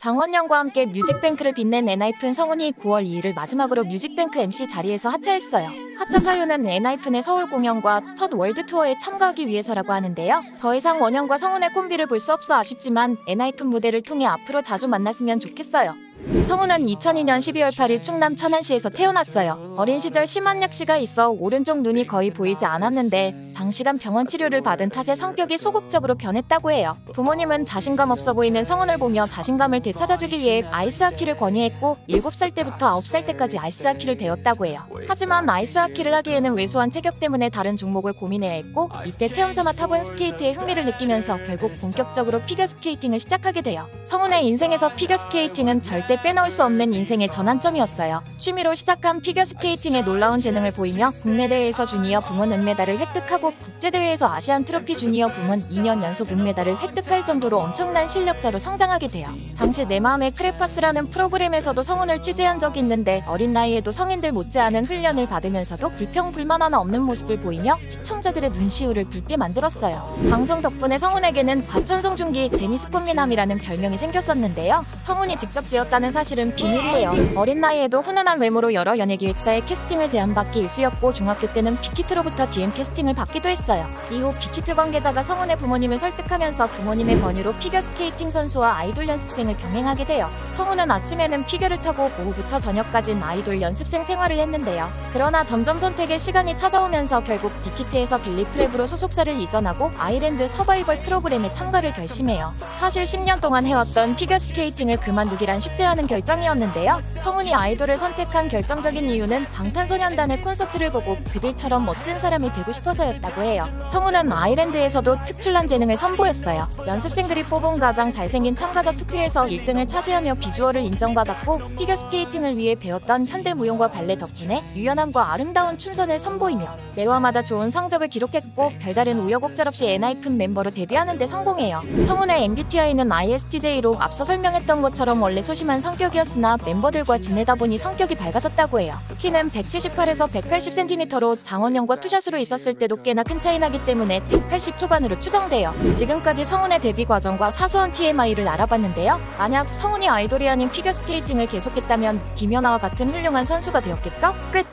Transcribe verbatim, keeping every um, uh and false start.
장원영과 함께 뮤직뱅크를 빛낸 엔하이픈 성훈이 구월 이일을 마지막으로 뮤직뱅크 엠씨 자리에서 하차했어요. 하차 사유는 엔하이픈의 서울 공연과 첫 월드투어에 참가하기 위해서라고 하는데요. 더 이상 원영과 성훈의 콤비를 볼 수 없어 아쉽지만 엔하이픈 무대를 통해 앞으로 자주 만났으면 좋겠어요. 성훈은 이천이년 십이월 팔일 충남 천안시에서 태어났어요. 어린 시절 심한 약시가 있어 오른쪽 눈이 거의 보이지 않았는데 장시간 병원 치료를 받은 탓에 성격이 소극적으로 변했다고 해요. 부모님은 자신감 없어 보이는 성훈을 보며 자신감을 되찾아주기 위해 아이스하키를 권유했고 일곱 살 때부터 아홉 살 때까지 아이스하키를 배웠다고 해요. 하지만 아이스하키를 하기에는 왜소한 체격 때문에 다른 종목을 고민해야 했고 이때 체험삼아 타본 스케이트에 흥미를 느끼면서 결국 본격적으로 피겨스케이팅을 시작하게 돼요. 성훈의 인생에서 피겨스케이팅은 절대 빼놓을 수 없는 인생의 전환점이었어요. 취미로 시작한 피겨스케이팅에 놀라운 재능을 보이며 국내대회에서 주니어 부문 은메달을 획득하고 국제대회에서 아시안 트로피 주니어 부문 이 년 연속 은메달을 획득할 정도로 엄청난 실력자로 성장하게 돼요. 당시 내 마음의 크레파스라는 프로그램에서도 성훈을 취재한 적이 있는데 어린 나이에도 성인들 못지않은 훈련을 받으면서도 불평불만 하나 없는 모습을 보이며 시청자들의 눈시울을 붉게 만들었어요. 방송 덕분에 성훈에게는 과천송중기 제니스폰미남이라는 별명이 생겼었는데요. 성훈이 직접 지었다 는 사실은 비밀이에요. 어린 나이에도 훈훈한 외모로 여러 연예기획사의 캐스팅을 제안받기 일쑤였고 중학교 때는 빅히트로부터 디엠 캐스팅을 받기도 했어요. 이후 빅히트 관계자가 성훈의 부모님을 설득하면서 부모님의 권유로 피겨스케이팅 선수와 아이돌 연습생을 병행하게 돼요. 성훈은 아침에는 피겨를 타고 오후부터 저녁까지는 아이돌 연습생 생활을 했는데요. 그러나 점점 선택의 시간이 찾아오면서 결국 빅히트에서 빌리프랩으로 소속사를 이전하고 아이랜드 서바이벌 프로그램에 참가를 결심해요. 사실 십 년 동안 해왔던 피겨스케이팅을 그만두기란 쉽지 않았어요. 하는 결정이었는데요. 성훈이 아이돌을 선택한 결정적인 이유는 방탄소년단의 콘서트를 보고 그들처럼 멋진 사람이 되고 싶어서였다고 해요. 성훈은 아이랜드에서도 특출난 재능을 선보였어요. 연습생들이 뽑은 가장 잘생긴 참가자 투표에서 일 등을 차지하며 비주얼을 인정받았고 피겨스케이팅을 위해 배웠던 현대무용과 발레 덕분에 유연함과 아름다운 춤선을 선보이며 매화마다 좋은 성적을 기록했고 별다른 우여곡절 없이 엔하이픈 멤버로 데뷔하는 데 성공해요. 성훈의 엠비티아이는 아이에스티제이로 앞서 설명했던 것처럼 원래 소심한 성격이었으나 멤버들과 지내다 보니 성격이 밝아졌다고 해요. 키는 백칠십팔에서 백팔십 센티미터로 장원영과 투샷으로 있었을 때도 꽤나 큰 차이 나기 때문에 백팔십 초반으로 추정돼요. 지금까지 성훈의 데뷔 과정과 사소한 티엠아이를 알아봤는데요. 만약 성훈이 아이돌이 아닌 피겨스케이팅을 계속했다면 김연아와 같은 훌륭한 선수가 되었겠죠? 끝!